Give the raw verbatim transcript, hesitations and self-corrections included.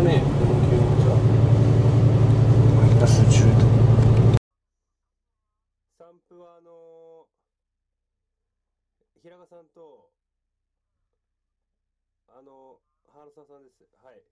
らねえよ、この牛乳じゃ。マイナスじゅうど。散布はあのー、平賀さんとあのー、原沢さんです。はい。